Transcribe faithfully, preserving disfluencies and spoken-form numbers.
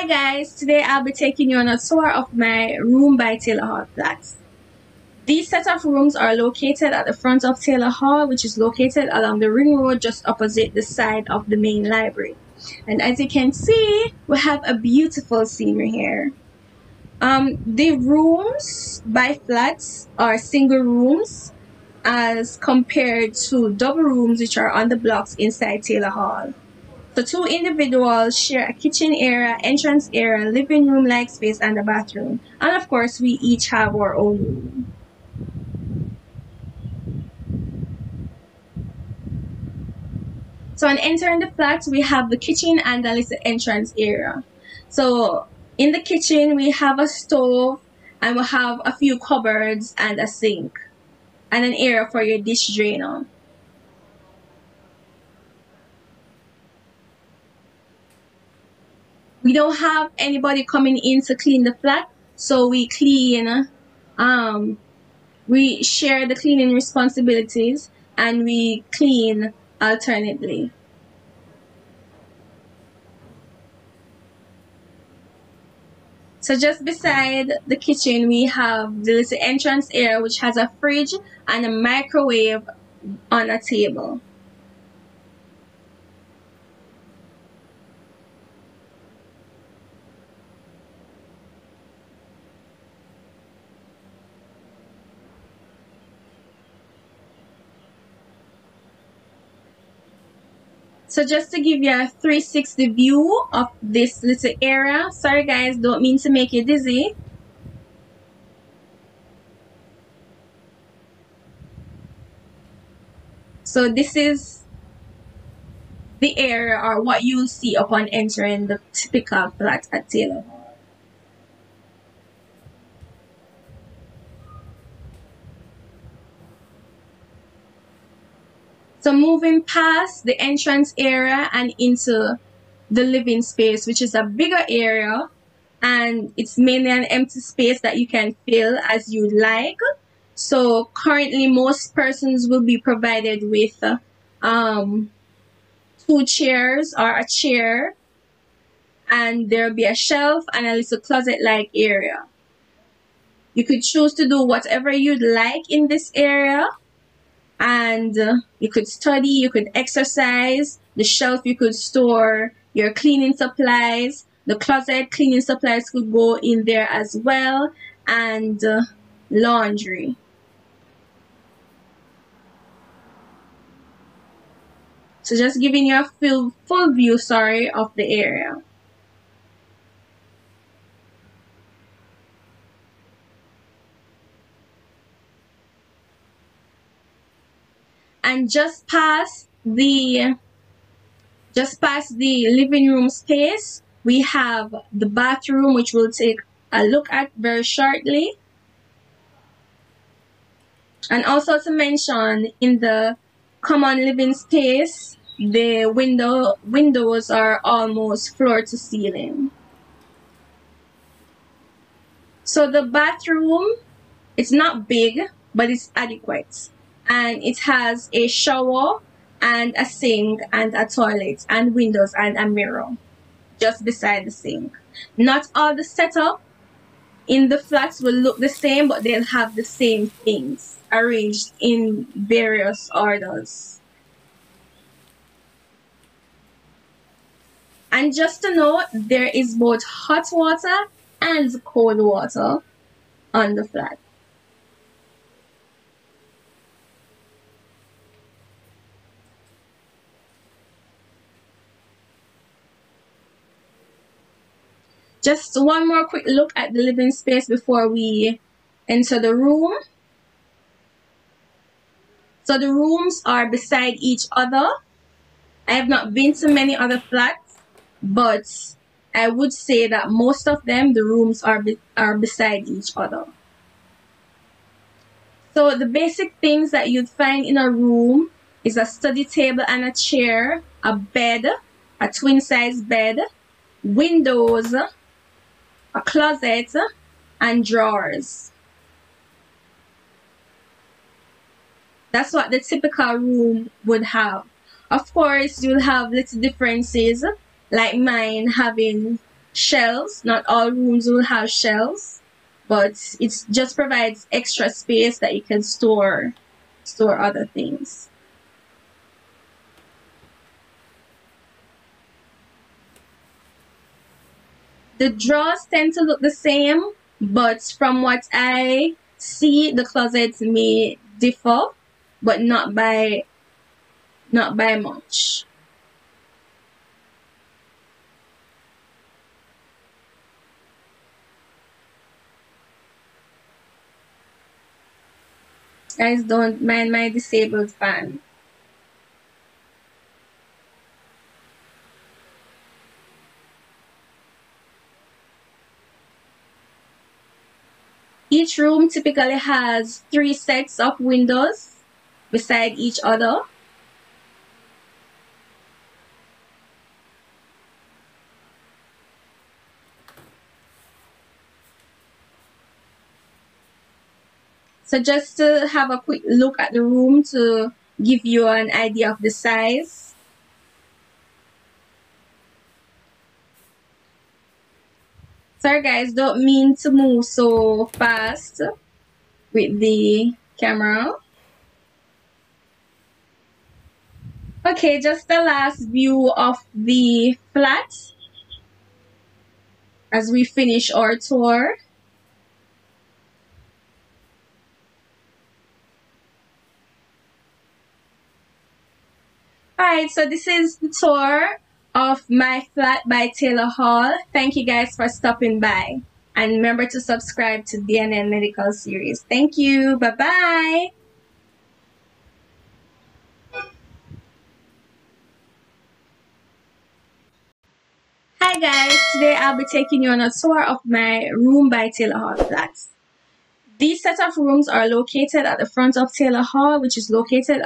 Hi guys, today I'll be taking you on a tour of my room by Taylor Hall flats. These set of rooms are located at the front of Taylor Hall, which is located along the ring road just opposite the side of the main library. And as you can see, we have a beautiful scenery here. Um, the rooms by flats are single rooms as compared to double rooms which are on the blocks inside Taylor Hall. So two individuals share a kitchen area, entrance area, living room-like space, and a bathroom. And of course, we each have our own room. So on entering the flat, we have the kitchen and that is the entrance area. So in the kitchen, we have a stove and we have a few cupboards and a sink and an area for your dish drainer. We don't have anybody coming in to clean the flat, so we clean, um, we share the cleaning responsibilities and we clean alternately. So just beside the kitchen, we have the little entrance area which has a fridge and a microwave on a table. So just to give you a three sixty view of this little area, sorry guys, don't mean to make you dizzy. So this is the area or what you'll see upon entering the typical flat at Taylor Hall. So moving past the entrance area and into the living space, which is a bigger area, and it's mainly an empty space that you can fill as you like. So currently most persons will be provided with um, two chairs or a chair, and there'll be a shelf and a little closet-like area. You could choose to do whatever you'd like in this area. And uh, you could study, you could exercise, the shelf you could store your cleaning supplies, the closet cleaning supplies could go in there as well, and uh, laundry. So just giving you a full, full view, sorry, of the area. And just past the just past the living room space, we have the bathroom, which we'll take a look at very shortly. And also to mention, in the common living space, the window windows are almost floor to ceiling. So the bathroom, it's not big, but it's adequate. And it has a shower and a sink and a toilet and windows and a mirror just beside the sink. Not all the setup in the flats will look the same, but they'll have the same things arranged in various orders. And just to note, there is both hot water and cold water on the flat. Just one more quick look at the living space before we enter the room. So the rooms are beside each other. I have not been to many other flats, but I would say that most of them, the rooms are, be are beside each other. So the basic things that you'd find in a room is a study table and a chair, a bed, a twin-size bed, windows, a closet and drawers. That's what the typical room would have. Of course, you'll have little differences, like mine having shelves. Not all rooms will have shelves, but it just provides extra space that you can store store other things. The drawers tend to look the same, but from what I see, the closets may differ, but not by not by much. Guys, don't mind my disabled fan. Each room typically has three sets of windows beside each other. So just to have a quick look at the room to give you an idea of the size. Sorry guys, don't mean to move so fast with the camera. Okay, just the last view of the flat as we finish our tour. Alright, so this is the tour of my flat by Taylor Hall. Thank you guys for stopping by, and remember to subscribe to D and N Medical Series. Thank you. Bye-bye. Hi guys, today I'll be taking you on a tour of my room by Taylor Hall flats. These set of rooms are located at the front of Taylor Hall, which is located